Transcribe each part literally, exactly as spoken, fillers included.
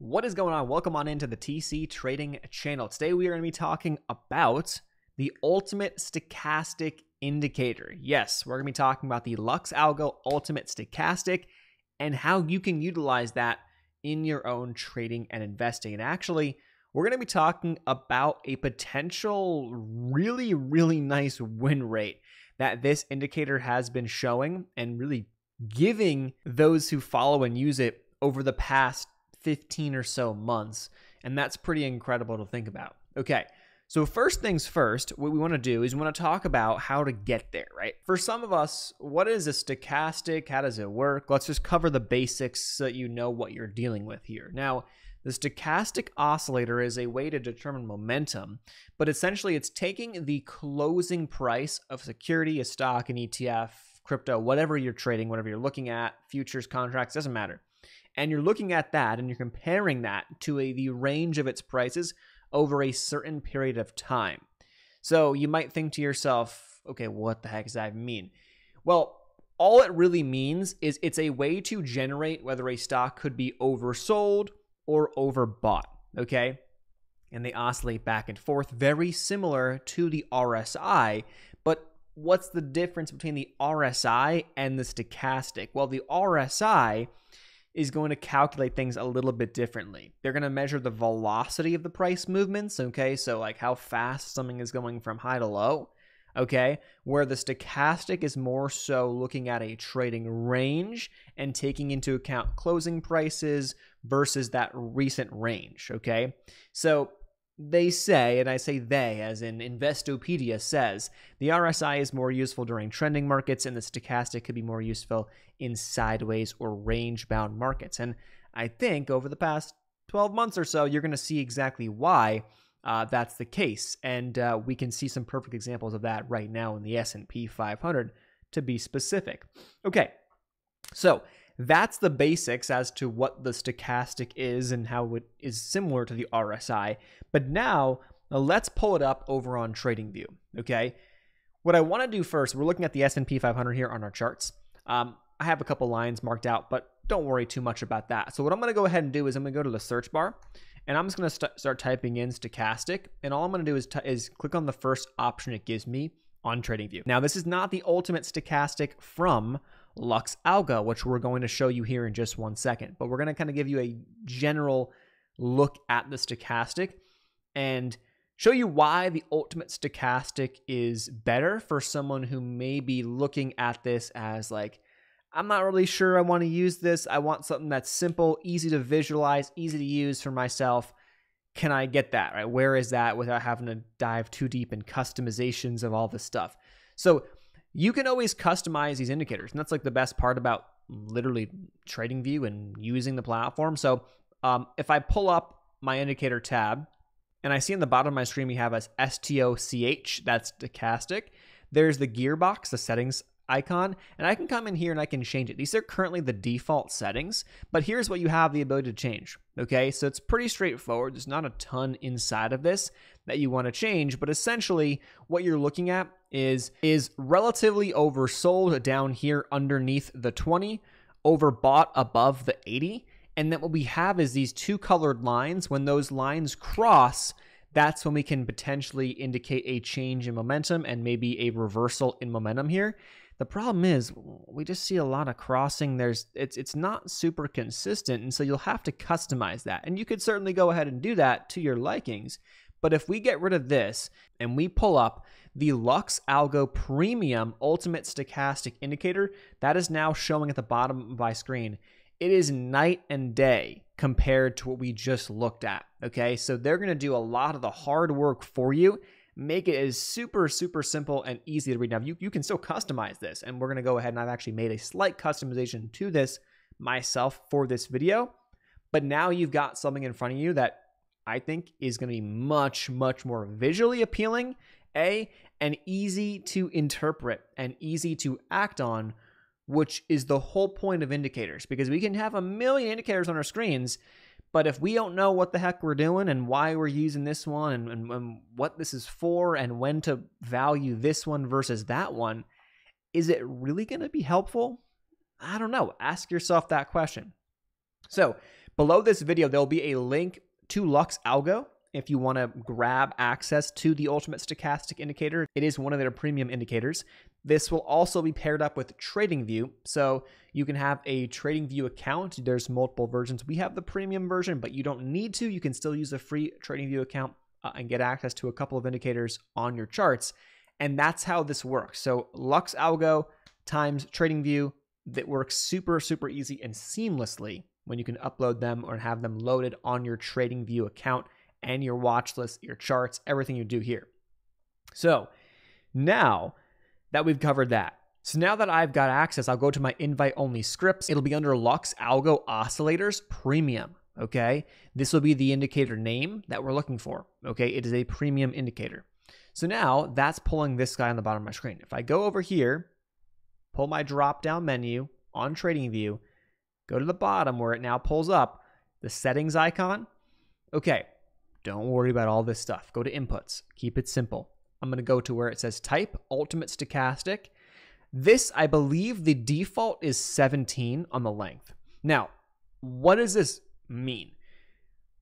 What is going on? Welcome on into the T C Trading channel. Today we are going to be talking about the ultimate stochastic indicator. Yes, we're going to be talking about the Lux Algo Ultimate Stochastic and how you can utilize that in your own trading and investing. And actually, we're going to be talking about a potential really, really nice win rate that this indicator has been showing and really giving those who follow and use it over the past fifteen or so months. And that's pretty incredible to think about. Okay. So first things first, what we want to do is we want to talk about how to get there, right? For some of us, what is a stochastic? How does it work? Let's just cover the basics so that you know what you're dealing with here. Now, the stochastic oscillator is a way to determine momentum, but essentially it's taking the closing price of security, a stock, an E T F, crypto, whatever you're trading, whatever you're looking at, futures, contracts, doesn't matter. And you're looking at that and you're comparing that to a, the range of its prices over a certain period of time. So you might think to yourself, okay, what the heck does that mean? Well, all it really means is it's a way to generate whether a stock could be oversold or overbought, okay? And they oscillate back and forth, very similar to the R S I, but what's the difference between the R S I and the stochastic? Well, the R S I is going to calculate things a little bit differently. They're going to measure the velocity of the price movements, okay? So like how fast something is going from high to low, okay? Where the stochastic is more so looking at a trading range and taking into account closing prices versus that recent range, okay? So they say, and I say they as in Investopedia says, the R S I is more useful during trending markets and the stochastic could be more useful in sideways or range-bound markets. And I think over the past twelve months or so, you're going to see exactly why uh, that's the case. And uh, we can see some perfect examples of that right now in the S and P five hundred to be specific. Okay, so that's the basics as to what the stochastic is and how it is similar to the R S I. But now, now let's pull it up over on TradingView, okay? What I want to do first, we're looking at the S and P five hundred here on our charts. Um, I have a couple lines marked out, but don't worry too much about that. So what I'm going to go ahead and do is I'm going to go to the search bar, and I'm just going to st start typing in stochastic. And all I'm going to do is, is click on the first option it gives me on TradingView. Now, this is not the ultimate stochastic from Lux Algo, which we're going to show you here in just one second, but we're going to kind of give you a general look at the stochastic and show you why the ultimate stochastic is better for someone who may be looking at this as like, I'm not really sure I want to use this. I want something that's simple, easy to visualize, easy to use for myself. Can I get that, right? Where is that without having to dive too deep in customizations of all this stuff? So you can always customize these indicators, and that's like the best part about literally TradingView and using the platform. So um, if I pull up my indicator tab, and I see in the bottom of my screen we have as S T O C H, that's stochastic. There's the gearbox, the settings icon, and I can come in here and I can change it. These are currently the default settings, but here's what you have the ability to change, okay? So it's pretty straightforward. There's not a ton inside of this that you want to change, but essentially what you're looking at is is relatively oversold down here underneath the twenty, overbought above the eighty, and then what we have is these two colored lines. When those lines cross, that's when we can potentially indicate a change in momentum and maybe a reversal in momentum here. The problem is we just see a lot of crossing. There's it's it's not super consistent, and so you'll have to customize that. And you could certainly go ahead and do that to your likings. But if we get rid of this and we pull up the Lux Algo Premium Ultimate Stochastic Indicator, that is now showing at the bottom of my screen. It is night and day compared to what we just looked at, okay? So they're going to do a lot of the hard work for you, make it as super, super simple and easy to read. Now, you, you can still customize this, and we're going to go ahead, and I've actually made a slight customization to this myself for this video, but now you've got something in front of you that I think is going to be much, much more visually appealing, A, and easy to interpret and easy to act on, which is the whole point of indicators, because we can have a million indicators on our screens, but if we don't know what the heck we're doing and why we're using this one and, and, and what this is for and when to value this one versus that one, is it really going to be helpful? I don't know. Ask yourself that question. So Below this video, there'll be a link to Lux Algo if you want to grab access to the Ultimate Stochastic Indicator. It is one of their premium indicators. This will also be paired up with TradingView, so you can have a TradingView account. There's multiple versions. We have the premium version, but you don't need to. You can still use a free TradingView account uh, and get access to a couple of indicators on your charts. And that's how this works. So Lux Algo times TradingView, that works super, super easy and seamlessly when you can upload them or have them loaded on your TradingView account and your watch list, your charts, everything you do here. So now that we've covered that, so now that I've got access, I'll go to my invite-only scripts. It'll be under Lux Algo Oscillators Premium, okay? This will be the indicator name that we're looking for, okay? It is a premium indicator. So now that's pulling this guy on the bottom of my screen. If I go over here, pull my drop-down menu on TradingView, go to the bottom where it now pulls up the settings icon. Okay, don't worry about all this stuff. Go to inputs, keep it simple. I'm gonna go to where it says type ultimate stochastic. This, I believe the default is seventeen on the length. Now, what does this mean?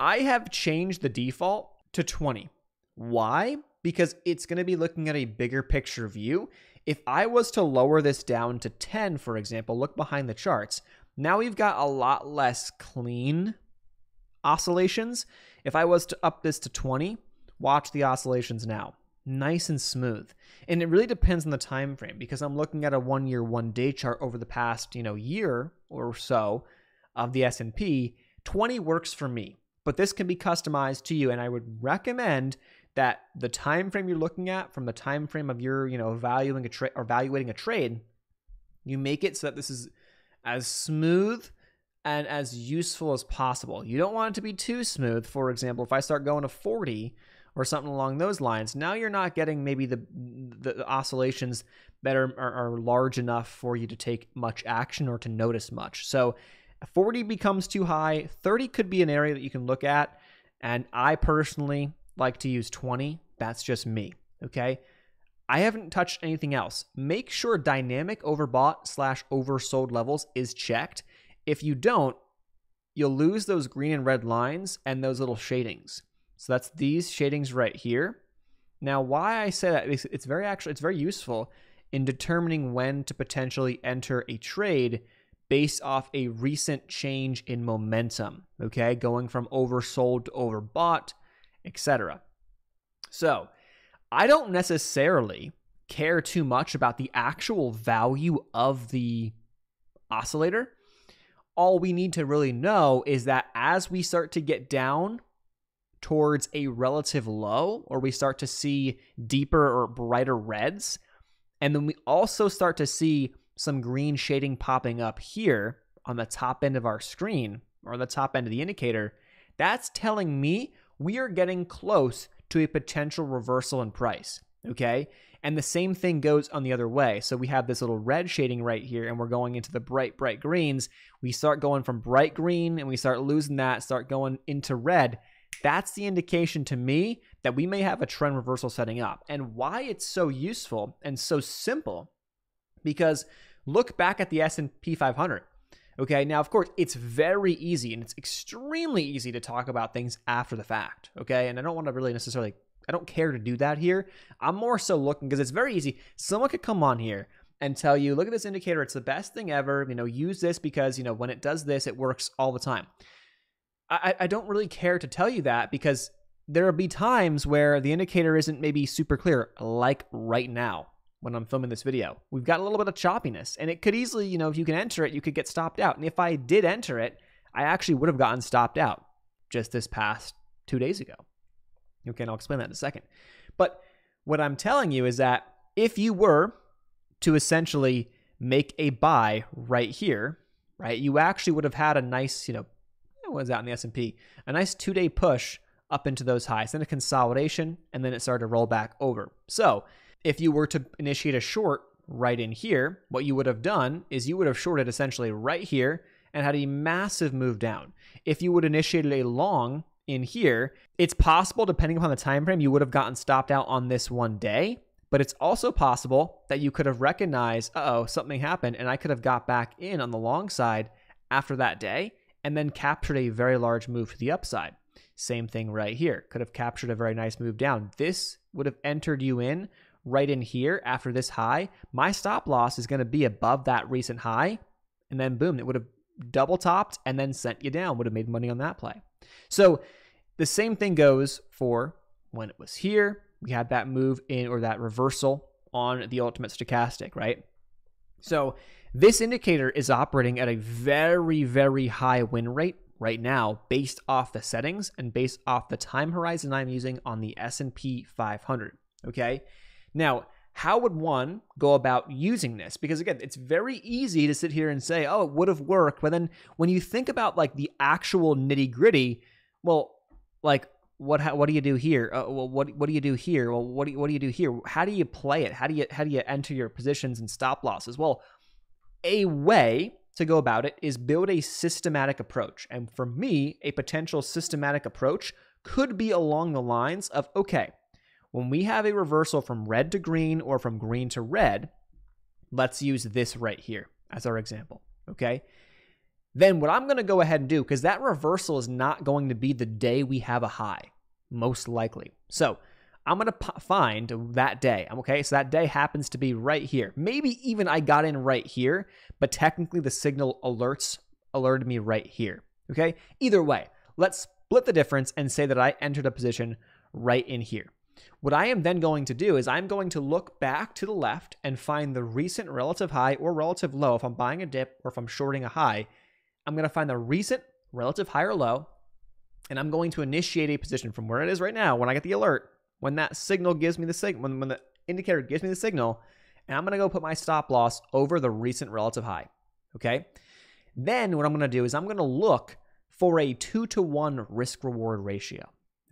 I have changed the default to twenty. Why? Because it's gonna be looking at a bigger picture view. If I was to lower this down to ten, for example, look behind the charts, now we've got a lot less clean oscillations. If I was to up this to twenty, watch the oscillations now. Nice and smooth. And it really depends on the time frame, because I'm looking at a one-year, one-day chart over the past, you know, year or so of the S and P. twenty works for me, but this can be customized to you, and I would recommend that the time frame you're looking at, from the time frame of your, you know, valuing a trade or evaluating a trade, you make it so that this is as smooth and as useful as possible. You don't want it to be too smooth. For example, if I start going to forty or something along those lines, now you're not getting maybe the the, the oscillations that are, are, are large enough for you to take much action or to notice much. So forty becomes too high. thirty could be an area that you can look at. And I personally like to use twenty. That's just me, okay? I haven't touched anything else. Make sure dynamic overbought slash oversold levels is checked. If you don't, you'll lose those green and red lines and those little shadings. So that's these shadings right here. Now, why I say that, it's very actually, it's very useful in determining when to potentially enter a trade based off a recent change in momentum, okay? Going from oversold to overbought, et cetera. So I don't necessarily care too much about the actual value of the oscillator. All we need to really know is that as we start to get down towards a relative low, or we start to see deeper or brighter reds, and then we also start to see some green shading popping up here on the top end of our screen, or the top end of the indicator, that's telling me we are getting close to a potential reversal in price, okay? And the same thing goes on the other way. So we have this little red shading right here, and we're going into the bright, bright greens. We start going from bright green, and we start losing that, start going into red. That's the indication to me that we may have a trend reversal setting up. And why it's so useful and so simple, because look back at the S and P five hundred. Okay, now, of course, it's very easy, and it's extremely easy to talk about things after the fact, okay? And I don't want to really necessarily, I don't care to do that here. I'm more so looking, because it's very easy. Someone could come on here and tell you, look at this indicator, it's the best thing ever, you know, use this because, you know, when it does this, it works all the time. I, I don't really care to tell you that, because there will be times where the indicator isn't maybe super clear, like right now. When I'm filming this video, we've got a little bit of choppiness, and it could easily, you know, if you can enter it, you could get stopped out. And if I did enter it, I actually would have gotten stopped out just this past two days ago. Okay, and I'll explain that in a second. But what I'm telling you is that if you were to essentially make a buy right here, right, you actually would have had a nice, you know, what was out in the S and P, a nice two-day push up into those highs, then a consolidation, and then it started to roll back over. So if you were to initiate a short right in here, what you would have done is you would have shorted essentially right here and had a massive move down. If you would initiate a long in here, it's possible, depending upon the time frame, you would have gotten stopped out on this one day, but it's also possible that you could have recognized, uh-oh, something happened, and I could have got back in on the long side after that day, and then captured a very large move to the upside. Same thing right here. Could have captured a very nice move down. This would have entered you in right in here after this high. My stop loss is going to be above that recent high. And then boom, it would have double topped and then sent you down. Would have made money on that play. So the same thing goes for when it was here. We had that move in, or that reversal on the ultimate stochastic, right? So this indicator is operating at a very, very high win rate right now based off the settings and based off the time horizon I'm using on the S and P five hundred, okay? Now, how would one go about using this? Because again, it's very easy to sit here and say, oh, it would have worked. But then when you think about like the actual nitty gritty, well, like what, how, what do you do here? Uh, well, what, what do you do here? Well, what do you, what do you do here? How do you play it? How do you, how do you enter your positions and stop losses? Well, a way to go about it is build a systematic approach. And for me, a potential systematic approach could be along the lines of, okay, when we have a reversal from red to green or from green to red, let's use this right here as our example, okay? Then what I'm going to go ahead and do, because that reversal is not going to be the day we have a high, most likely. So I'm going to find that day, okay? So that day happens to be right here. Maybe even I got in right here, but technically the signal alerts alerted me right here, okay? Either way, let's split the difference and say that I entered a position right in here. What I am then going to do is I'm going to look back to the left and find the recent relative high or relative low. If I'm buying a dip or if I'm shorting a high, I'm going to find the recent relative high or low, and I'm going to initiate a position from where it is right now when I get the alert, when that signal gives me the signal, when, when the indicator gives me the signal, and I'm going to go put my stop loss over the recent relative high, okay? Then what I'm going to do is I'm going to look for a two to one risk-reward ratio,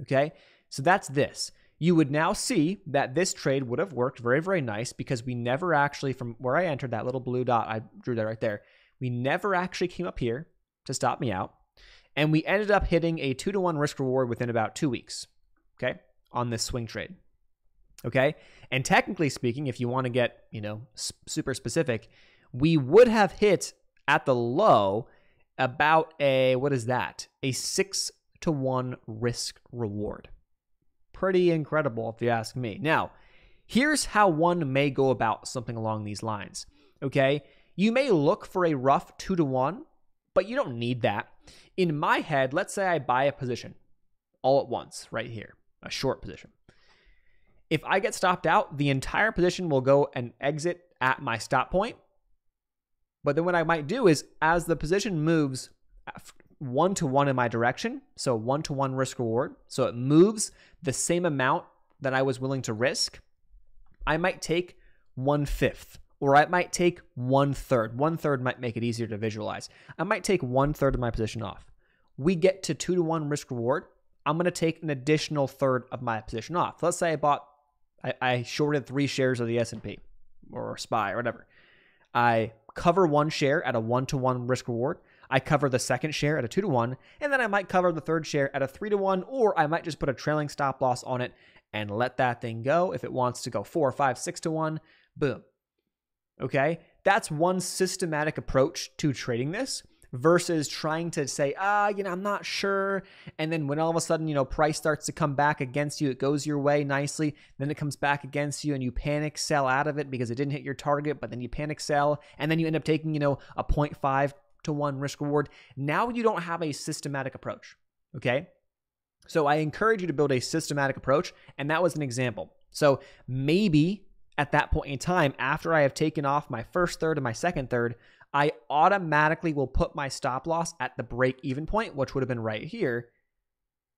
okay? So that's this. You would now see that this trade would have worked very, very nice because we never actually, from where I entered that little blue dot, I drew that right there, we never actually came up here to stop me out. And we ended up hitting a two to one risk reward within about two weeks, okay, on this swing trade, okay? And technically speaking, if you want to get, you know, super specific, we would have hit at the low about a, what is that? A six to one risk reward. Pretty incredible if you ask me. Now, here's how one may go about something along these lines, okay? You may look for a rough two to one, but you don't need that. In my head, let's say I buy a position all at once right here, a short position. If I get stopped out, the entire position will go and exit at my stop point. But then what I might do is as the position moves one to one in my direction, so one to one risk reward, so it moves the same amount that I was willing to risk, I might take one fifth, or I might take one third. One third might make it easier to visualize. I might take one third of my position off. We get to two to one risk reward, I'm going to take an additional third of my position off. Let's say I bought, I, I shorted three shares of the S and P or S P Y or whatever. I cover one share at a one to one risk reward, I cover the second share at a two to one, and then I might cover the third share at a three to one, or I might just put a trailing stop loss on it and let that thing go. If it wants to go four, five, six to one, boom. Okay. That's one systematic approach to trading this versus trying to say, ah, you know, I'm not sure. And then when all of a sudden, you know, price starts to come back against you, it goes your way nicely. Then it comes back against you and you panic sell out of it because it didn't hit your target, but then you panic sell and then you end up taking, you know, a zero point five to one risk reward. Now you don't have a systematic approach, okay? So I encourage you to build a systematic approach, and that was an example. So maybe at that point in time, after I have taken off my first third and my second third, I automatically will put my stop loss at the break even point, which would have been right here,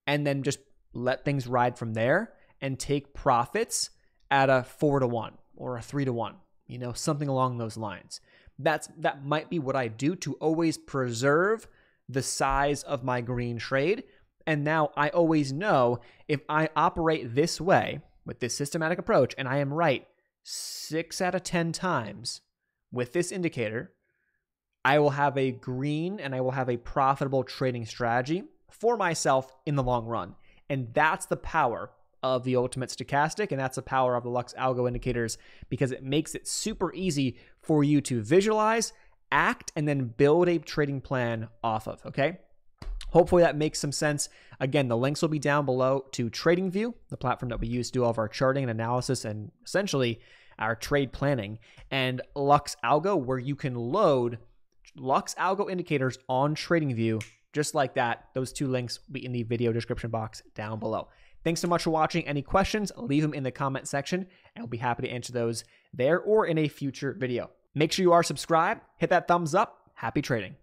and then just let things ride from there and take profits at a four to one or a three to one, you know, something along those lines. That's, that might be what I do to always preserve the size of my green trade. And now I always know if I operate this way with this systematic approach, and I am right six out of ten times with this indicator, I will have a green and I will have a profitable trading strategy for myself in the long run. And that's the power of the ultimate stochastic, and that's the power of the Lux Algo indicators, because it makes it super easy for you to visualize act and then build a trading plan off of, okay? Hopefully that makes some sense. Again, the links will be down below to TradingView, the platform that we use to do all of our charting and analysis and essentially our trade planning, and Lux Algo, where you can load Lux Algo indicators on TradingView just like that. Those two links will be in the video description box down below. Thanks so much for watching. Any questions, leave them in the comment section, and we'll be happy to answer those there or in a future video. Make sure you are subscribed, hit that thumbs up. Happy trading.